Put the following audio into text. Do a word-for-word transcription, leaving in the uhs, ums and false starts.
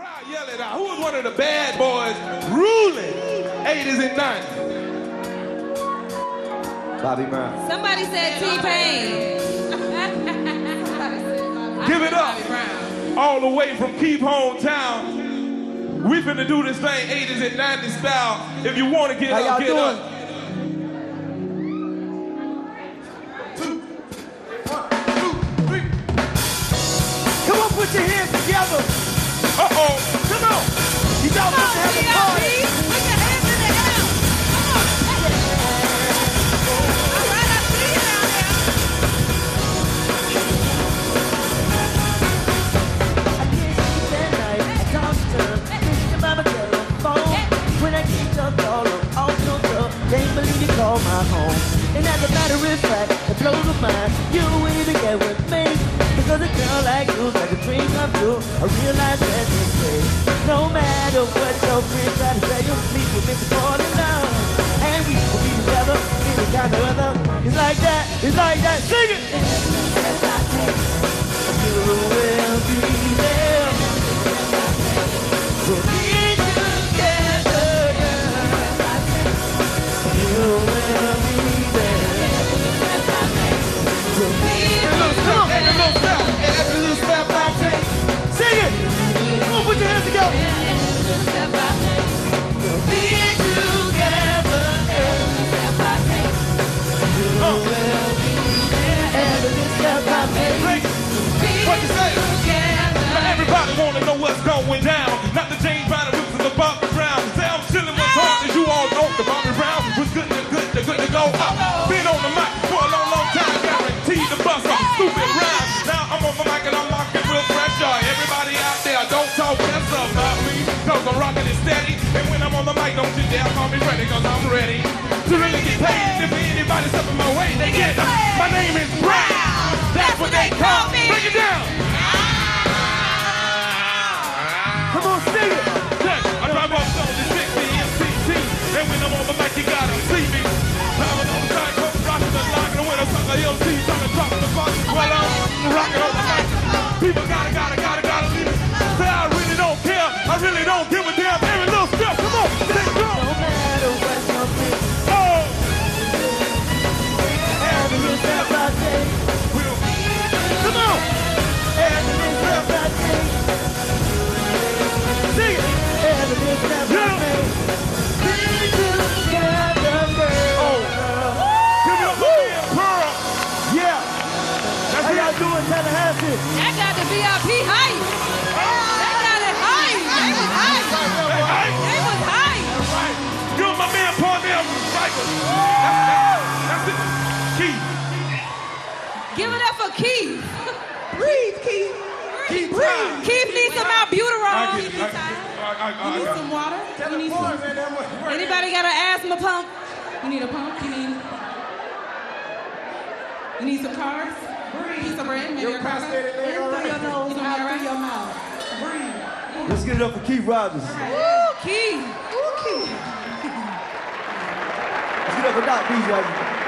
crowd yelling out, who was one of the bad boys ruling eighties and nineties? Bobby Brown. Somebody said T-Pain. Give it up. All the way from Keith hometown. We finna do this thing eighties and nineties style. If you wanna get How up, get doing? Up. Put your hands together. Uh-oh. Come on. You don't want to have a party. Put your hands in the air. Come on. All right, I see you down there. I kissed you that night. I tossed her. Kissed her by my telephone. When I kicked her door, I was so dumb. Can't believe you called my home. And as a matter of fact, it blows my mind. You ain't even get with me. Because a girl like you's like a dream come true. I realize that this way. No matter what your friends try to say, you'll sleep with me before the night. And we will be together in the kind of weather. It's like that, it's like that. Sing it! You will be there. We'll be together. You will be there. We'll be together. Going down, not the James Brown roots of the Bobby Brown. Say I'm chilling my heart, as you all know, the Bobby Brown was good to good to good to go up. Been on the mic for a long, long time, guaranteed to bust up stupid rhymes. Now I'm on the mic and I'm rocking real pressure. Everybody out there, don't talk less about me, cause I'm rocking it steady. And when I'm on the mic, don't you dare call me ready, cause I'm ready to really get paid. If anybody step in my way, they get them. My name is Brown, that's what they call me. Break it down. Come on, sing it! Yes, I drive off on the six B M C T. And when I'm on the mic, you gotta see me. I'm on the side, come rockin' the lock. And when I suck the L C, trying to drop the box. Well, I'm rockin' on the mic. People gotta, gotta, gotta, gotta leave me. Say, I really don't care. I really don't give a damn. Every little step, come on, let's go! No matter what your business. Oh! Every little step I take. Come on! Every little step I take. Sing it! Every little step I take, be together, girl. Oh. Give it up for me, Pearl. Yeah. That's how y'all doing, Tallahassee? That got the V I P hype. That got it hype. They was hype. They was hype. Good, my man, Parnell Michael. That's it. Keith. Give it up for Keith. Breathe, Keith. Keith, Keith needs some albuterol. You need some water. You need some. Anybody got an asthma pump? You need a pump. You need. You need some carbs. Breathe. Piece of bread. Maybe your prostate in there. Right. Through your nose, you out through your mouth. Breathe. Let's get it up for Keith Rodgers. Right. Woo, Keith. Woo, Keith. Let's get up for Doc B.